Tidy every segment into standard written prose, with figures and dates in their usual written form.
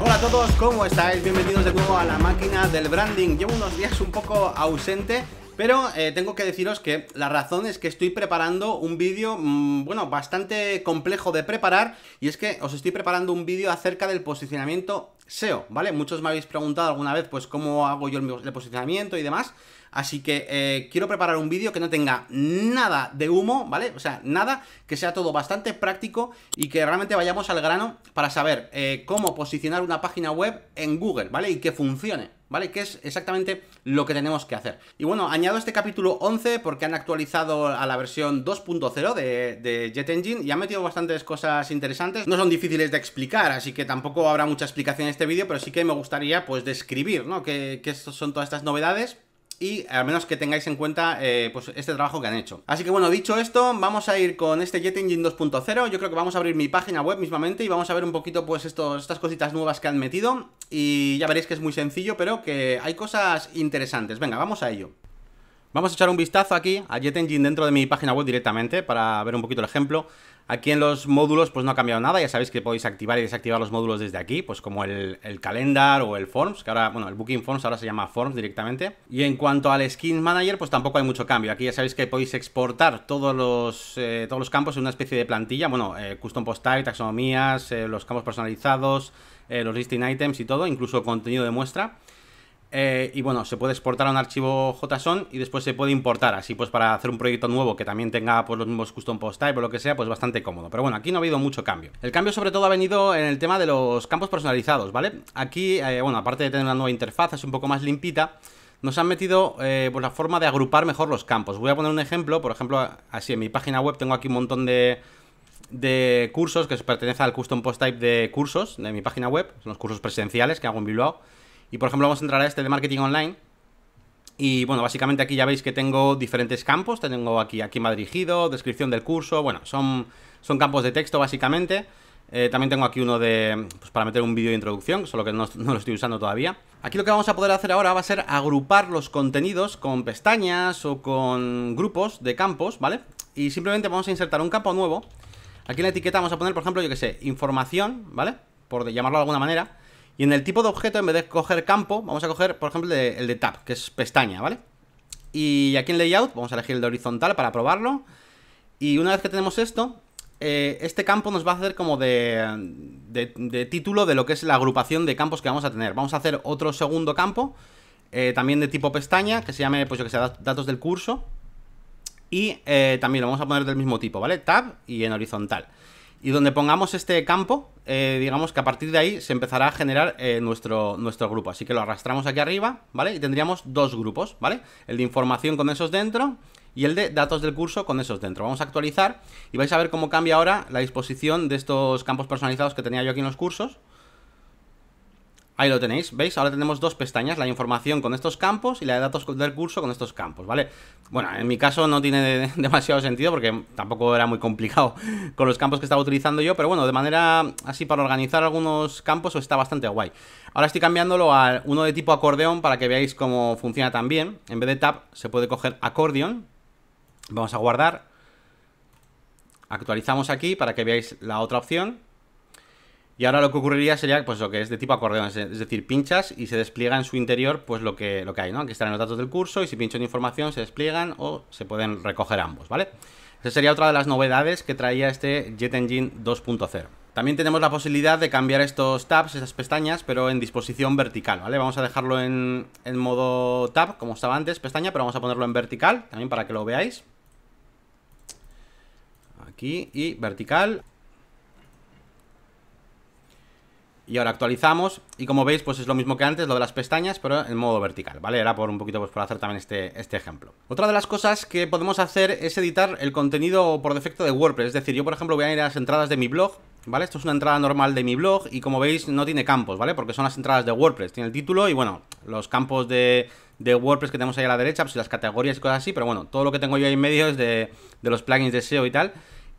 Hola a todos, ¿cómo estáis? Bienvenidos de nuevo a La Máquina del Branding. Llevo unos días un poco ausente, pero tengo que deciros que la razón es que estoy preparando un vídeo, bueno, bastante complejo de preparar, y es que os estoy preparando un vídeo acerca del posicionamiento SEO, ¿vale? Muchos me habéis preguntado alguna vez, pues, cómo hago yo el posicionamiento y demás, así que quiero preparar un vídeo que no tenga nada de humo, ¿vale? O sea, nada, que sea todo bastante práctico y que realmente vayamos al grano para saber cómo posicionar una página web en Google, ¿vale? Y que funcione, ¿vale? Que es exactamente lo que tenemos que hacer. Y bueno, añado este capítulo 11 porque han actualizado a la versión 2.0 de Jet Engine y han metido bastantes cosas interesantes. No son difíciles de explicar, así que tampoco habrá mucha explicación en este vídeo, pero sí que me gustaría, pues, describir, ¿no? Que estos son todas estas novedades. Y al menos que tengáis en cuenta pues este trabajo que han hecho. Así que bueno, dicho esto, vamos a ir con este Jet Engine 2.0. Yo creo que vamos a abrir mi página web mismamente y vamos a ver un poquito, pues, estas cositas nuevas que han metido. Y ya veréis que es muy sencillo, pero que hay cosas interesantes. Venga, vamos a ello. Vamos a echar un vistazo aquí a Jet Engine dentro de mi página web directamente para ver un poquito el ejemplo. Aquí en los módulos pues no ha cambiado nada, ya sabéis que podéis activar y desactivar los módulos desde aquí, pues como el calendar o el forms, que ahora, bueno, el booking forms ahora se llama forms directamente. Y en cuanto al skin manager, pues tampoco hay mucho cambio. Aquí ya sabéis que podéis exportar todos los campos en una especie de plantilla, bueno, custom post type, taxonomías, los campos personalizados, los listing items y todo, incluso contenido de muestra. Y bueno, se puede exportar a un archivo JSON y después se puede importar, así pues para hacer un proyecto nuevo que también tenga, pues, los mismos custom post type o lo que sea, pues bastante cómodo. Pero bueno, aquí no ha habido mucho cambio. El cambio sobre todo ha venido en el tema de los campos personalizados, ¿vale? Aquí, bueno, aparte de tener una nueva interfaz, es un poco más limpita, nos han metido pues la forma de agrupar mejor los campos. Voy a poner un ejemplo, por ejemplo, así en mi página web tengo aquí un montón de cursos que pertenecen al custom post type de cursos de mi página web, son los cursos presenciales que hago en Bilbao. Y por ejemplo vamos a entrar a este de marketing online y bueno, básicamente aquí ya veis que tengo diferentes campos, tengo aquí a quién va dirigido, descripción del curso, bueno, son campos de texto básicamente. También tengo aquí uno de, pues, para meter un vídeo de introducción, solo que no lo estoy usando todavía. Aquí lo que vamos a poder hacer ahora va a ser agrupar los contenidos con pestañas o con grupos de campos, ¿vale? Y simplemente vamos a insertar un campo nuevo. Aquí en la etiqueta vamos a poner, por ejemplo, yo que sé, información, ¿vale? Por llamarlo de alguna manera. Y en el tipo de objeto, en vez de coger campo, vamos a coger, por ejemplo, el de tab, que es pestaña, ¿vale? Y aquí en layout vamos a elegir el de horizontal para probarlo. Y una vez que tenemos esto, este campo nos va a hacer como de título de lo que es la agrupación de campos que vamos a tener. Vamos a hacer otro segundo campo, también de tipo pestaña, que se llame, pues yo que sé, datos del curso. Y también lo vamos a poner del mismo tipo, ¿vale? Tab y en horizontal. Y donde pongamos este campo, digamos que a partir de ahí se empezará a generar nuestro grupo. Así que lo arrastramos aquí arriba, ¿vale? Y tendríamos dos grupos, ¿vale? El de información con esos dentro y el de datos del curso con esos dentro. Vamos a actualizar y vais a ver cómo cambia ahora la disposición de estos campos personalizados que tenía yo aquí en los cursos. Ahí lo tenéis, ¿veis? Ahora tenemos dos pestañas, la de información con estos campos y la de datos del curso con estos campos, ¿vale? Bueno, en mi caso no tiene demasiado sentido porque tampoco era muy complicado con los campos que estaba utilizando yo, pero bueno, de manera así para organizar algunos campos está bastante guay. Ahora estoy cambiándolo a uno de tipo acordeón para que veáis cómo funciona también. En vez de tab se puede coger acordeón. Vamos a guardar. Actualizamos aquí para que veáis la otra opción. Y ahora lo que ocurriría sería, pues, lo que es de tipo acordeón, es decir, pinchas y se despliega en su interior, pues, lo que hay, ¿no? Aquí estarán los datos del curso y si pincho en información se despliegan o se pueden recoger ambos, ¿vale? Esa sería otra de las novedades que traía este Jet Engine 2.0. También tenemos la posibilidad de cambiar estos tabs, esas pestañas, pero en disposición vertical, ¿vale? Vamos a dejarlo en modo tab, como estaba antes, pestaña, pero vamos a ponerlo en vertical, también para que lo veáis. Aquí y vertical. Y ahora actualizamos y como veis, pues es lo mismo que antes, lo de las pestañas, pero en modo vertical, ¿vale? Era por un poquito, pues, por hacer también este ejemplo. Otra de las cosas que podemos hacer es editar el contenido por defecto de WordPress. Es decir, yo, por ejemplo, voy a ir a las entradas de mi blog, ¿vale? Esto es una entrada normal de mi blog y como veis no tiene campos, ¿vale? Porque son las entradas de WordPress. Tiene el título y, bueno, los campos de WordPress que tenemos ahí a la derecha, pues las categorías y cosas así. Pero bueno, todo lo que tengo yo ahí en medio es de los plugins de SEO y tal.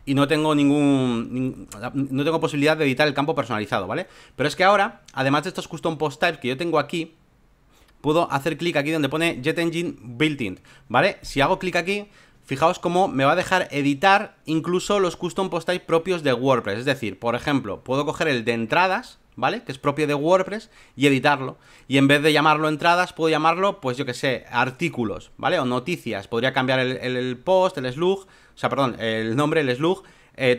Y no tengo no tengo posibilidad de editar el campo personalizado, ¿vale? Pero es que ahora, además de estos custom post types que yo tengo aquí, puedo hacer clic aquí donde pone Jet Engine Built-in, ¿vale? Si hago clic aquí, Fijaos cómo me va a dejar editar incluso los custom post type propios de WordPress. Es decir, por ejemplo, puedo coger el de entradas, ¿vale? Que es propio de WordPress y editarlo. Y en vez de llamarlo entradas, puedo llamarlo, pues yo que sé, artículos, ¿vale? O noticias. Podría cambiar el post, el slug, o sea, perdón, el nombre, el slug,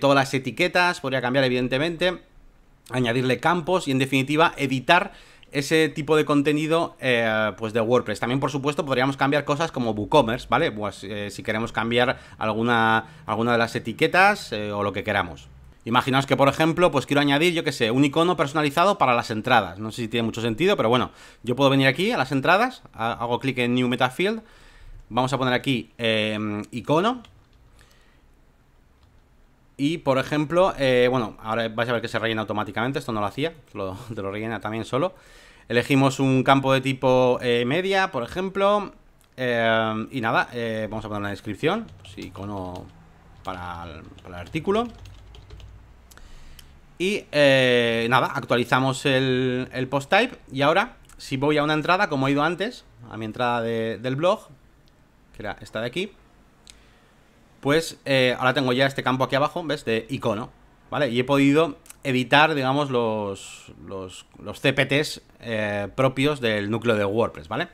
todas las etiquetas, podría cambiar evidentemente, añadirle campos y en definitiva editar ese tipo de contenido pues de WordPress. También, por supuesto, podríamos cambiar cosas como WooCommerce, ¿vale? Pues si queremos cambiar alguna de las etiquetas o lo que queramos. Imaginaos que, por ejemplo, pues quiero añadir, yo que sé, un icono personalizado para las entradas. No sé si tiene mucho sentido, pero bueno, yo puedo venir aquí a las entradas, hago clic en New Meta Field, vamos a poner aquí icono. Y, por ejemplo, bueno, ahora vais a ver que se rellena automáticamente, esto no lo hacía, te lo rellena también solo. Elegimos un campo de tipo media, por ejemplo, y nada, vamos a poner una descripción, pues, icono para el artículo. Y nada, actualizamos el post type y ahora, si voy a una entrada, como he ido antes, a mi entrada del blog, que era esta de aquí, pues ahora tengo ya este campo aquí abajo, ¿ves? De icono, ¿vale? Y he podido editar, digamos, los CPTs propios del núcleo de WordPress, ¿vale?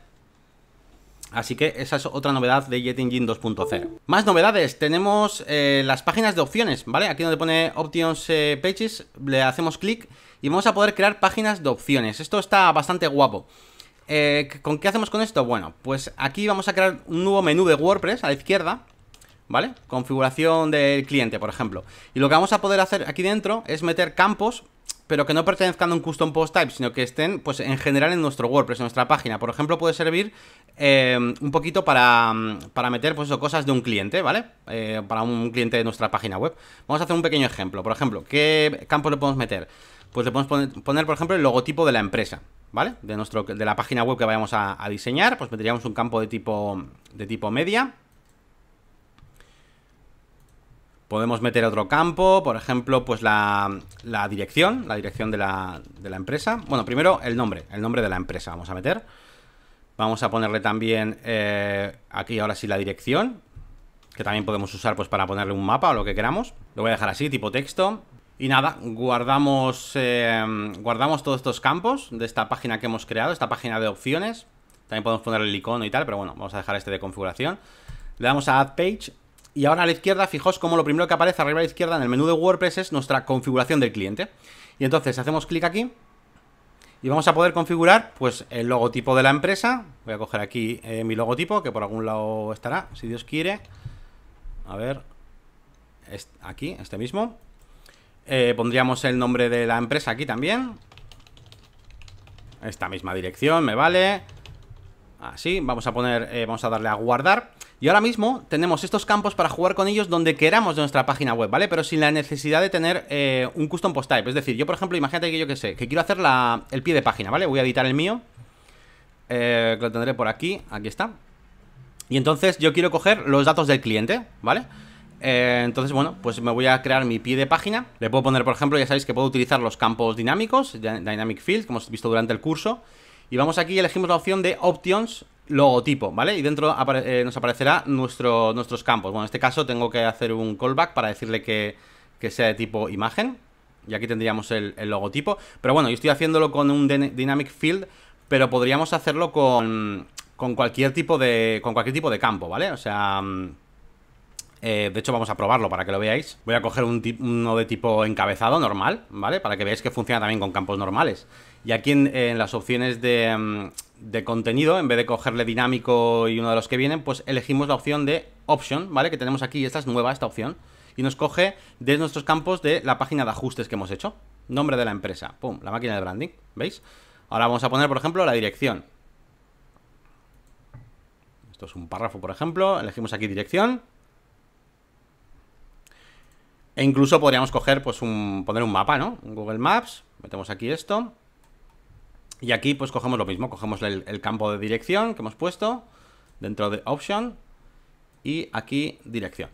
Así que esa es otra novedad de Jet Engine 2.0. Más novedades, tenemos las páginas de opciones, ¿vale? Aquí donde pone Options Pages, le hacemos clic y vamos a poder crear páginas de opciones. Esto está bastante guapo. ¿Con qué hacemos con esto? Bueno, pues aquí vamos a crear un nuevo menú de WordPress a la izquierda, ¿vale? Configuración del cliente, por ejemplo. Y lo que vamos a poder hacer aquí dentro es meter campos, pero que no pertenezcan a un custom post type, sino que estén, pues, en general en nuestro WordPress, en nuestra página. Por ejemplo, puede servir un poquito para meter, pues, eso, cosas de un cliente, ¿vale? Para un cliente de nuestra página web. Vamos a hacer un pequeño ejemplo. Por ejemplo, ¿qué campos le podemos meter? Pues le podemos poner, por ejemplo, el logotipo de la empresa, ¿vale? De la página web que vayamos a diseñar, pues meteríamos un campo de tipo media. Podemos meter otro campo, por ejemplo, pues la dirección de la empresa. Bueno, primero el nombre de la empresa vamos a meter. Vamos a ponerle también aquí ahora sí la dirección, que también podemos usar pues para ponerle un mapa o lo que queramos. Lo voy a dejar así, tipo texto. Y nada, guardamos todos estos campos de esta página que hemos creado, esta página de opciones. También podemos ponerle el icono y tal, pero bueno, vamos a dejar este de configuración. Le damos a Add Page. Y ahora a la izquierda, fijaos como lo primero que aparece arriba a la izquierda en el menú de WordPress es nuestra configuración del cliente. Y entonces hacemos clic aquí y vamos a poder configurar pues el logotipo de la empresa. Voy a coger aquí mi logotipo, que por algún lado estará, si Dios quiere. A ver, aquí, este mismo. Pondríamos el nombre de la empresa aquí también. Esta misma dirección, me vale. Así, vamos a poner, vamos a darle a guardar. Y ahora mismo tenemos estos campos para jugar con ellos donde queramos de nuestra página web, ¿vale? Pero sin la necesidad de tener un custom post type. Es decir, yo, por ejemplo, imagínate que yo, que sé, que quiero hacer el pie de página, ¿vale? Voy a editar el mío, que lo tendré por aquí, aquí está. Y entonces yo quiero coger los datos del cliente, ¿vale? Entonces, bueno, pues me voy a crear mi pie de página. Le puedo poner, por ejemplo, ya sabéis que puedo utilizar los campos dinámicos, Dynamic Fields, que hemos visto durante el curso. Y vamos aquí y elegimos la opción de Options Logotipo, ¿vale? Y dentro nos aparecerá nuestros campos. Bueno, en este caso tengo que hacer un callback para decirle que sea de tipo imagen. Y aquí tendríamos el logotipo. Pero bueno, yo estoy haciéndolo con un Dynamic Field, pero podríamos hacerlo con cualquier tipo de campo, ¿vale? O sea, de hecho vamos a probarlo para que lo veáis. Voy a coger uno de tipo encabezado normal, ¿vale? Para que veáis que funciona también con campos normales. Y aquí en las opciones de contenido, en vez de cogerle dinámico y uno de los que vienen, pues elegimos la opción de Option, ¿vale? Que tenemos aquí, esta es nueva, esta opción. Y nos coge de nuestros campos de la página de ajustes que hemos hecho. Nombre de la empresa, pum, La Máquina del Branding, ¿veis? Ahora vamos a poner, por ejemplo, la dirección. Esto es un párrafo, por ejemplo, elegimos aquí dirección. E incluso podríamos coger, pues poner un mapa, ¿no? Un Google Maps, metemos aquí esto. Y aquí pues cogemos lo mismo, cogemos el campo de dirección que hemos puesto dentro de Option y aquí dirección,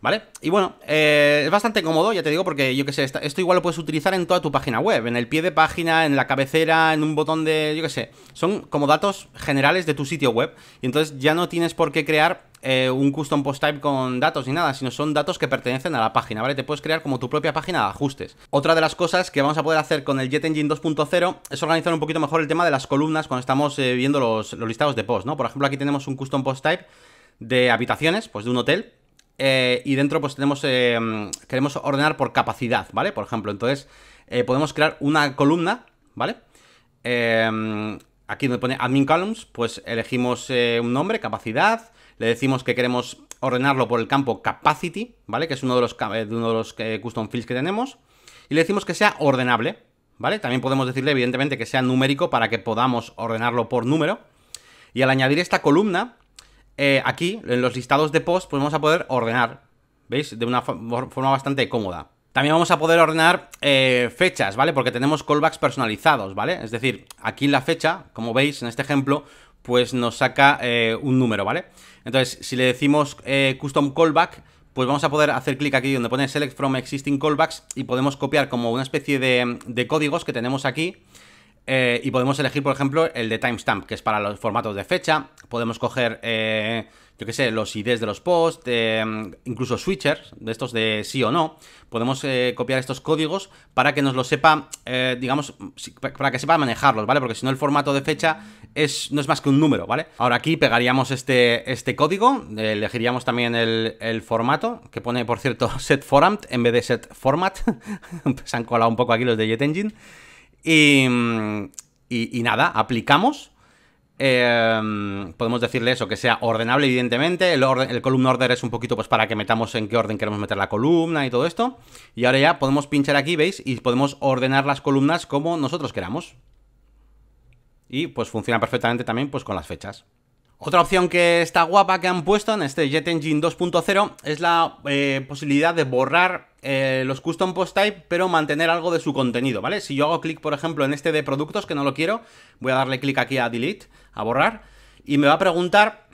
¿vale? Y bueno, es bastante cómodo, ya te digo, porque yo que sé, esto igual lo puedes utilizar en toda tu página web, en el pie de página, en la cabecera, en un botón de, yo que sé, son como datos generales de tu sitio web y entonces ya no tienes por qué crear un custom post type con datos ni nada, sino son datos que pertenecen a la página, ¿vale? Te puedes crear como tu propia página de ajustes. Otra de las cosas que vamos a poder hacer con el Jet Engine 2.0 es organizar un poquito mejor el tema de las columnas cuando estamos viendo los listados de post, ¿no? Por ejemplo, aquí tenemos un custom post type de habitaciones, pues de un hotel, y dentro pues tenemos, queremos ordenar por capacidad, ¿vale? Por ejemplo, entonces podemos crear una columna, ¿vale? Aquí donde pone Admin Columns, pues elegimos un nombre, capacidad, le decimos que queremos ordenarlo por el campo Capacity, ¿vale? Que es uno de los custom fields que tenemos, y le decimos que sea ordenable, ¿vale? También podemos decirle, evidentemente, que sea numérico para que podamos ordenarlo por número, y al añadir esta columna, aquí, en los listados de post, pues vamos a poder ordenar, ¿veis? De una forma bastante cómoda. También vamos a poder ordenar fechas, ¿vale? Porque tenemos callbacks personalizados, ¿vale? Es decir, aquí la fecha, como veis en este ejemplo, pues nos saca un número, ¿vale? Entonces, si le decimos custom callback, pues vamos a poder hacer clic aquí donde pone select from existing callbacks y podemos copiar como una especie de códigos que tenemos aquí y podemos elegir, por ejemplo, el de timestamp, que es para los formatos de fecha. Podemos coger, yo qué sé, los IDs de los posts, incluso switchers, de estos de sí o no. Podemos copiar estos códigos para que nos lo sepa, digamos, para que sepa manejarlos, ¿vale? Porque si no, el formato de fecha no es más que un número, ¿vale? Ahora aquí pegaríamos este código, elegiríamos también el formato, que pone, por cierto, setFormat en vez de setFormat. Se han colado un poco aquí los de Jet Engine. Y nada, aplicamos. Podemos decirle eso, que sea ordenable, evidentemente. El column order es un poquito pues para que metamos en qué orden queremos meter la columna y todo esto. Y ahora ya podemos pinchar aquí, ¿veis? Y podemos ordenar las columnas como nosotros queramos. Y pues funciona perfectamente también pues con las fechas. Otra opción que está guapa que han puesto en este Jet Engine 2.0 es la posibilidad de borrar los custom post type, pero mantener algo de su contenido, ¿vale? Si yo hago clic, por ejemplo, en este de productos, que no lo quiero, voy a darle clic aquí a delete, a borrar, y me va a preguntar,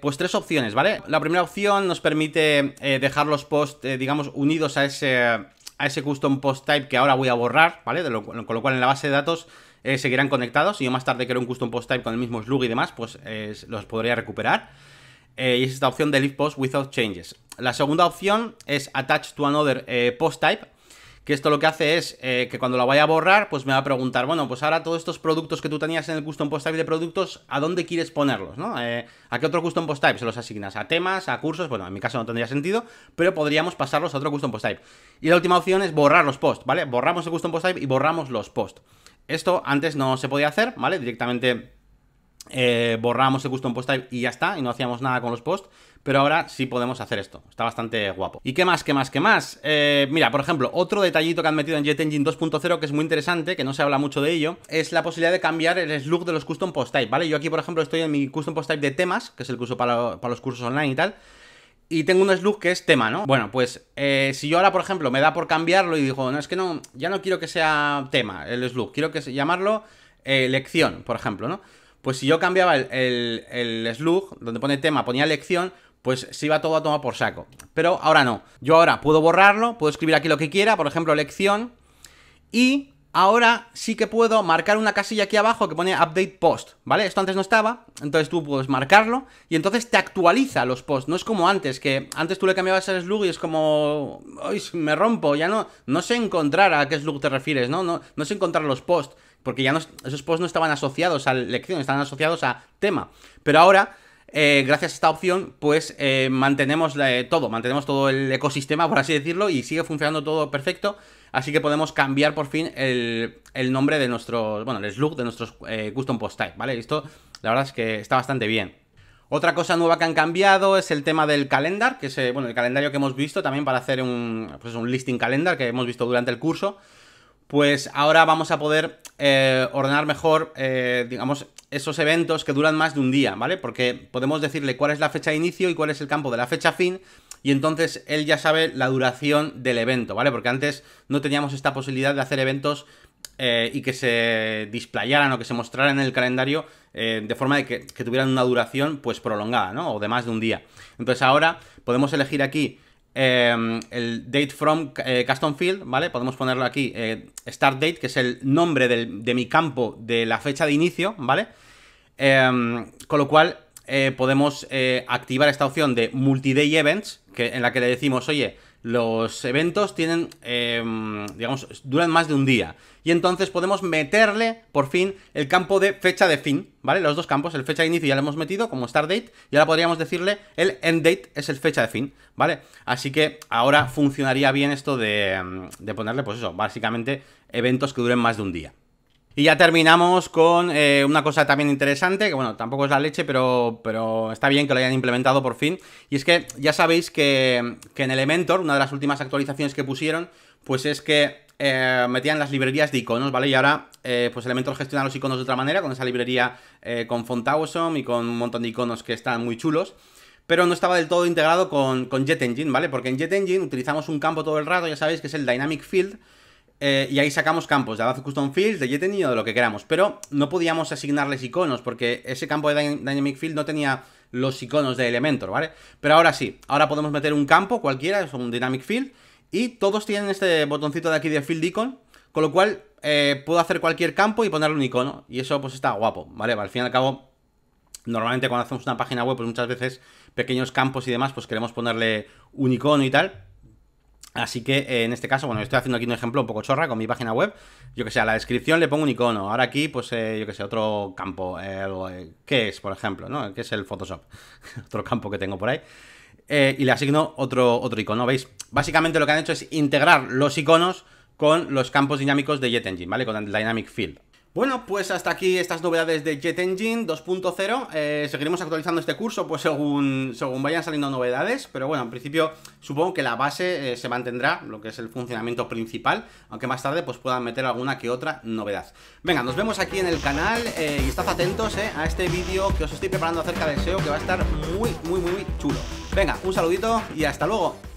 pues tres opciones, ¿vale? La primera opción nos permite dejar los posts, digamos, unidos a ese custom post type que ahora voy a borrar, ¿vale? Con lo cual en la base de datos seguirán conectados y yo más tarde quiero un custom post type con el mismo slug y demás, pues los podría recuperar. Y es esta opción de Leave Post Without Changes. La segunda opción es Attach to Another Post Type, que esto lo que hace es que cuando la vaya a borrar, pues me va a preguntar, bueno, pues ahora todos estos productos que tú tenías en el Custom Post Type de productos, ¿a dónde quieres ponerlos, no? ¿A qué otro Custom Post Type se los asignas? ¿A temas? ¿A cursos? Bueno, en mi caso no tendría sentido, pero podríamos pasarlos a otro Custom Post Type. Y la última opción es borrar los posts, ¿vale? Borramos el Custom Post Type y borramos los posts. Esto antes no se podía hacer, ¿vale? Directamente borramos el custom post type y ya está, y no hacíamos nada con los posts, pero ahora sí podemos hacer esto, está bastante guapo. ¿Y qué más, qué más, qué más? Mira, por ejemplo, otro detallito que han metido en Jet Engine 2.0 que es muy interesante, que no se habla mucho de ello, es la posibilidad de cambiar el slug de los custom post type, ¿vale? Yo aquí, por ejemplo, estoy en mi custom post type de temas, que es el curso para los cursos online y tal, y tengo un slug que es tema, ¿no? Bueno, pues si yo ahora, por ejemplo, me da por cambiarlo y digo, no, es que no, ya no quiero que sea tema el slug, quiero que llamarlo lección, por ejemplo, ¿no? Pues si yo cambiaba el slug, donde pone tema, ponía lección, pues se iba todo a tomar por saco. Pero ahora no. Yo ahora puedo borrarlo, puedo escribir aquí lo que quiera, por ejemplo, lección. Y ahora sí que puedo marcar una casilla aquí abajo que pone update post, ¿vale? Esto antes no estaba, entonces tú puedes marcarlo y entonces te actualiza los posts. No es como antes, que antes tú le cambiabas el slug y es como, ¡ay, me rompo! Ya no sé encontrar a qué slug te refieres, ¿no? No sé encontrar los posts. Porque ya esos posts no estaban asociados a lección, estaban asociados a tema. Pero ahora, gracias a esta opción, pues mantenemos todo el ecosistema, por así decirlo, y sigue funcionando todo perfecto. Así que podemos cambiar por fin el nombre de nuestros, bueno, el slug de nuestros custom post type, ¿vale? Esto, la verdad es que está bastante bien. Otra cosa nueva que han cambiado es el tema del calendar, que es, bueno, el calendario que hemos visto también para hacer un listing calendar que hemos visto durante el curso. Pues ahora vamos a poder ordenar mejor, digamos, esos eventos que duran más de un día, ¿vale? Porque podemos decirle cuál es la fecha de inicio y cuál es el campo de la fecha fin, y entonces él ya sabe la duración del evento, ¿vale? Porque antes no teníamos esta posibilidad de hacer eventos y que se displayaran o que se mostraran en el calendario de forma de que tuvieran una duración pues prolongada, ¿no? O de más de un día. Entonces ahora podemos elegir aquí el date from custom field, ¿vale? Podemos ponerlo aquí, start date, que es el nombre de mi campo de la fecha de inicio, ¿vale? Con lo cual podemos activar esta opción de multi-day events, en la que le decimos, oye, los eventos tienen, digamos, duran más de un día. Y entonces podemos meterle, por fin, el campo de fecha de fin, ¿vale? Los dos campos, el fecha de inicio ya lo hemos metido como start date, y ahora podríamos decirle el end date es el fecha de fin, ¿vale? Así que ahora funcionaría bien esto de ponerle, pues eso, básicamente eventos que duren más de un día. Y ya terminamos con una cosa también interesante, que bueno, tampoco es la leche, pero está bien que lo hayan implementado por fin. Y es que ya sabéis que en Elementor, una de las últimas actualizaciones que pusieron, pues es que metían las librerías de iconos, ¿vale? Y ahora pues Elementor gestiona los iconos de otra manera, con esa librería con Font Awesome y con un montón de iconos que están muy chulos. Pero no estaba del todo integrado con JetEngine, ¿vale? Porque en JetEngine utilizamos un campo todo el rato, ya sabéis que es el Dynamic Field. Y ahí sacamos campos de Advanced Custom Fields, de JetEngine o de lo que queramos, pero no podíamos asignarles iconos porque ese campo de Dynamic Field no tenía los iconos de Elementor, ¿vale? Pero ahora sí, ahora podemos meter un campo cualquiera, es un Dynamic Field, y todos tienen este botoncito de aquí de Field Icon, con lo cual puedo hacer cualquier campo y ponerle un icono, y eso pues está guapo, ¿vale? Al fin y al cabo, normalmente cuando hacemos una página web, pues muchas veces pequeños campos y demás, pues queremos ponerle un icono y tal. Así que en este caso, bueno, estoy haciendo aquí un ejemplo un poco chorra con mi página web. Yo que sé, a la descripción le pongo un icono. Ahora aquí, pues yo que sé, otro campo. ¿Qué es, por ejemplo? ¿No? ¿Qué es el Photoshop? Otro campo que tengo por ahí. Y le asigno otro icono, ¿veis? Básicamente lo que han hecho es integrar los iconos con los campos dinámicos de JetEngine, ¿vale? Con el Dynamic Field. Bueno, pues hasta aquí estas novedades de JetEngine 2.0. Seguiremos actualizando este curso pues según vayan saliendo novedades, pero bueno, en principio supongo que la base se mantendrá, lo que es el funcionamiento principal, aunque más tarde pues puedan meter alguna que otra novedad. Venga, nos vemos aquí en el canal y estad atentos a este vídeo que os estoy preparando acerca de SEO, que va a estar muy, muy, muy chulo. Venga, un saludito y hasta luego.